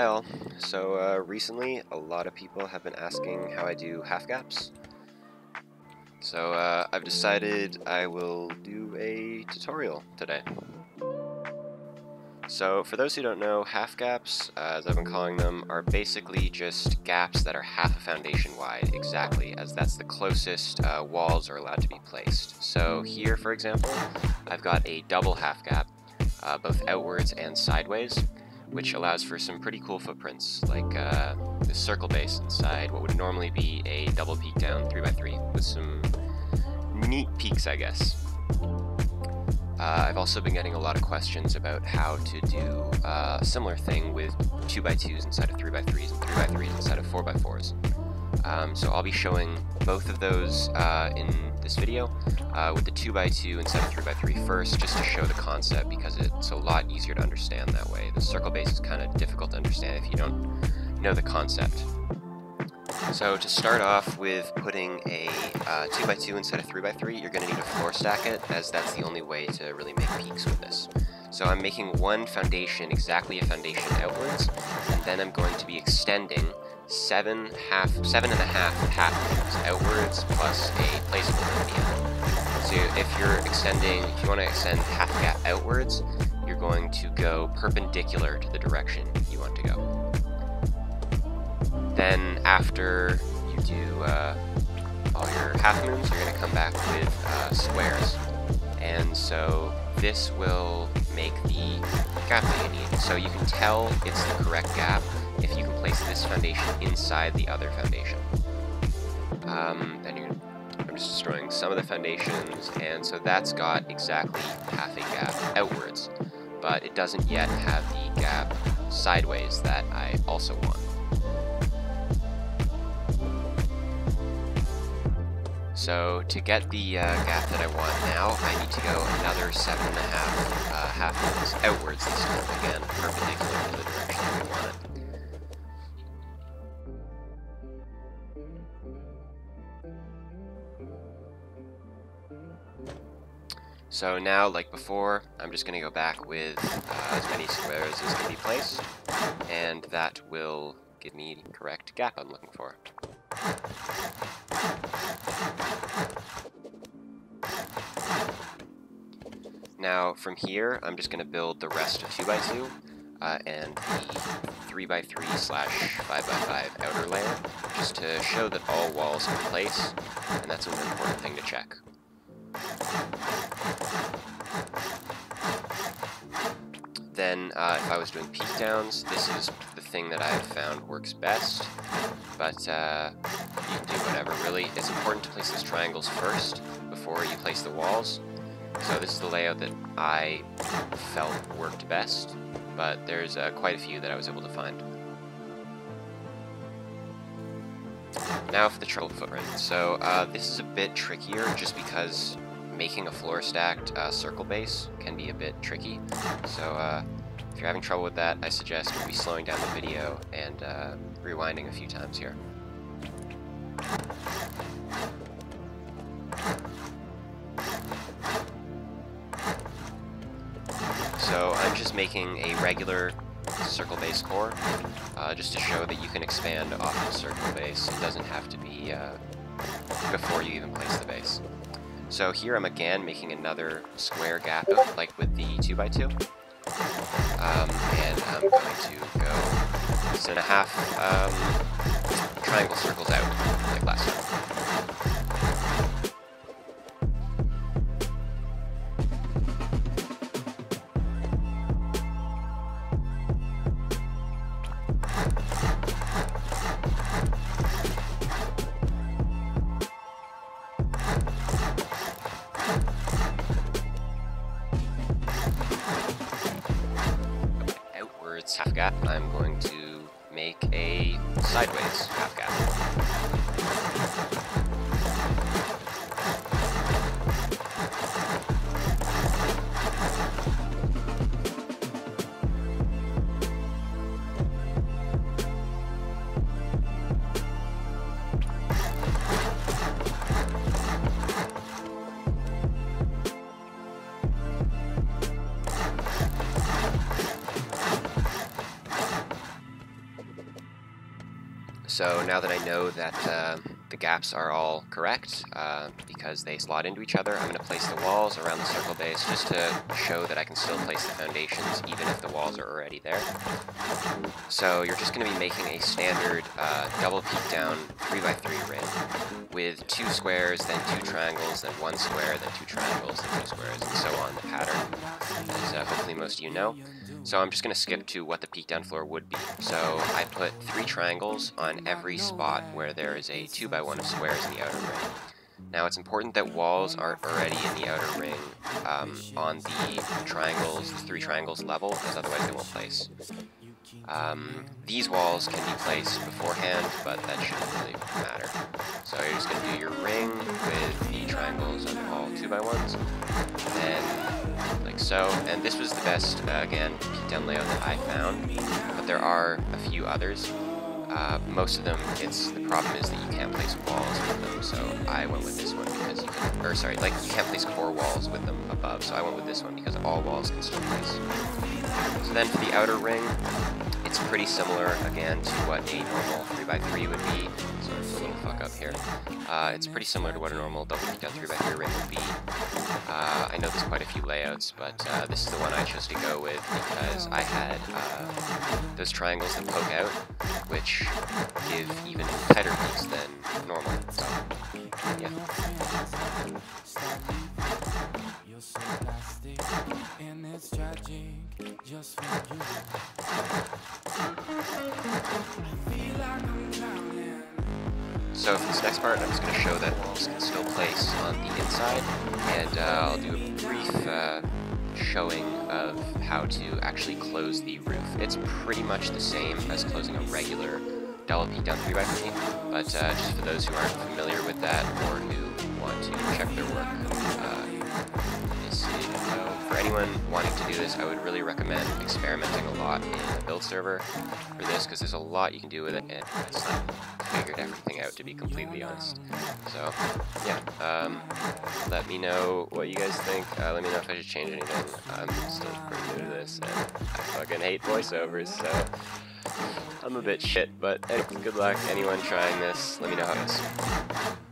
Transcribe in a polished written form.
Hi all. So recently a lot of people have been asking how I do half gaps. So I've decided I will do a tutorial today. So for those who don't know, half gaps, as I've been calling them, are basically just gaps that are half a foundation wide, exactly, as that's the closest walls are allowed to be placed. So here, for example, I've got a double half gap, both outwards and sideways, which allows for some pretty cool footprints, like the circle base inside what would normally be a double peak down 3x3, with some neat peaks, I guess. I've also been getting a lot of questions about how to do a similar thing with 2x2s inside of 3x3s and 3x3s inside of 4x4s. So I'll be showing both of those in this video, with the 2x2 instead of 3x3 first, just to show the concept, because it's a lot easier to understand that way. The circle base is kind of difficult to understand if you don't know the concept. So to start off with putting a 2x2 instead of 3x3, you're going to need to floor stack it, as that's the only way to really make peaks with this. So I'm making one foundation, exactly a foundation outwards, and then I'm going to be extending seven and a half halves outwards plus a placeable at the end. So if you want to extend half gap outwards, you're going to go perpendicular to the direction you want to go. Then after you do all your half moons, you're going to come back with squares, and so this will make the gap that you need. So you can tell it's the correct gap if you can place this foundation inside the other foundation. I'm just destroying some of the foundations, and so that's got exactly half a gap outwards, but it doesn't yet have the gap sideways that I also want. So to get the gap that I want now, I need to go another 7.5 half moons outwards this time, again perpendicular to the direction we want it. So now, like before, I'm just going to go back with as many squares as can be placed, and that will give me the correct gap I'm looking for. Now from here, I'm just going to build the rest of 2x2 and the 3x3/5x5 outer layer, just to show that all walls are in place, and that's an important thing to check. Then if I was doing peak downs, this is the thing that I've found works best, but you can do whatever really. It's important to place those triangles first before you place the walls. So this is the layout that I felt worked best, but there's quite a few that I was able to find. Now for the triple footprint. So this is a bit trickier, just because making a floor stacked circle base can be a bit tricky. So if you're having trouble with that, I suggest maybe slowing down the video and rewinding a few times here. So I'm just making a regular circle base core, just to show that you can expand off the circle base. It doesn't have to be before you even place the base. So here I'm again making another square gap, like with the 2x2, and I'm going to go 7.5 triangle circles out, like last time. Half gap, I'm going to make a sideways half gap. So now that I know that the gaps are all correct, because they slot into each other, I'm going to place the walls around the circle base just to show that I can still place the foundations even if the walls are already there. So you're just going to be making a standard double peak down 3x3 ring with 2 squares, then 2 triangles, then 1 square, then 2 triangles, then 2 squares, and so on, the pattern, as hopefully most of you know. So I'm just going to skip to what the peak down floor would be. So I put 3 triangles on every spot where there is a 2x1 of squares in the outer ring. Now it's important that walls aren't already in the outer ring on the triangles, the 3 triangles level, because otherwise they won't place. These walls can be placed beforehand, but that shouldn't really matter. So you're just going to do your ring with the triangles on all 2x1s, and then like so. And this was the best, again, peak-down layout that I found, but there are a few others. Most of them, the problem is that you can't place walls with them, so I went with this one because you can, or sorry, like you can't place core walls with them above, so I went with this one because all walls can still place. So then for the outer ring, it's pretty similar again to what a normal 3x3 would be. Sorry for the little fuck up here. It's pretty similar to what a normal double peak down 3x3 ring would be. I know there's quite a few layouts, but this is the one I chose to go with because I had those triangles that poke out, which give even tighter peaks than normal. So, yeah. So for this next part, I'm just going to show that walls can still place on the inside, and I'll do a brief showing of how to actually close the roof. It's pretty much the same as closing a regular double peak down 3x3, but just for those who aren't familiar with that or who want to check their work, for anyone wanting to do this, I would really recommend experimenting a lot in a build server for this, because there's a lot you can do with it, and it's not figured everything out, to be completely honest. So, yeah, let me know what you guys think. Let me know if I should change anything. I'm still pretty new to this, and I fucking hate voiceovers, so I'm a bit shit, but anyway, good luck anyone trying this. Let me know how it is.